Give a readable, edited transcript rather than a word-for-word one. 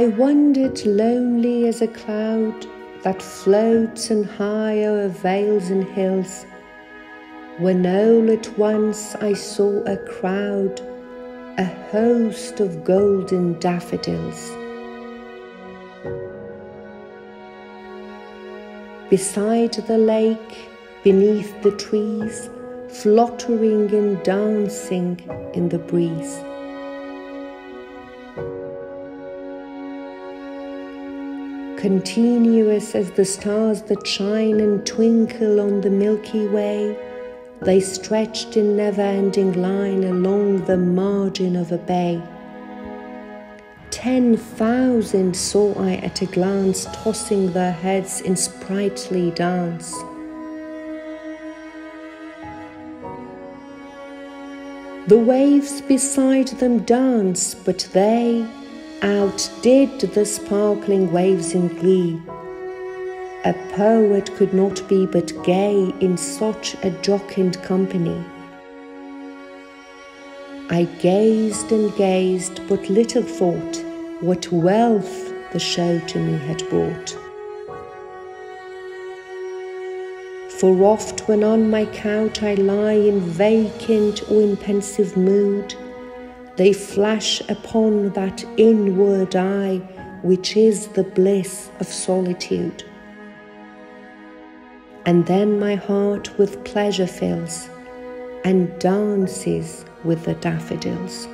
I wandered lonely as a cloud that floats and high o'er vales and hills, when all at once I saw a crowd, a host of golden daffodils. Beside the lake, beneath the trees, fluttering and dancing in the breeze. Continuous as the stars that shine and twinkle on the Milky Way, they stretched in never-ending line along the margin of a bay. 10,000 saw I at a glance, tossing their heads in sprightly dance. The waves beside them dance, but they outdid the sparkling waves in glee. A poet could not be but gay in such a jocund company. I gazed and gazed, but little thought what wealth the show to me had brought. For oft when on my couch I lie in vacant or in pensive mood, they flash upon that inward eye, which is the bliss of solitude. And then my heart with pleasure fills, and dances with the daffodils.